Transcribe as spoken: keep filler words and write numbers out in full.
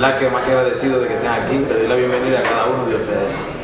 verdad que más que agradecido de que estén aquí, le doy la bienvenida a cada uno de ustedes.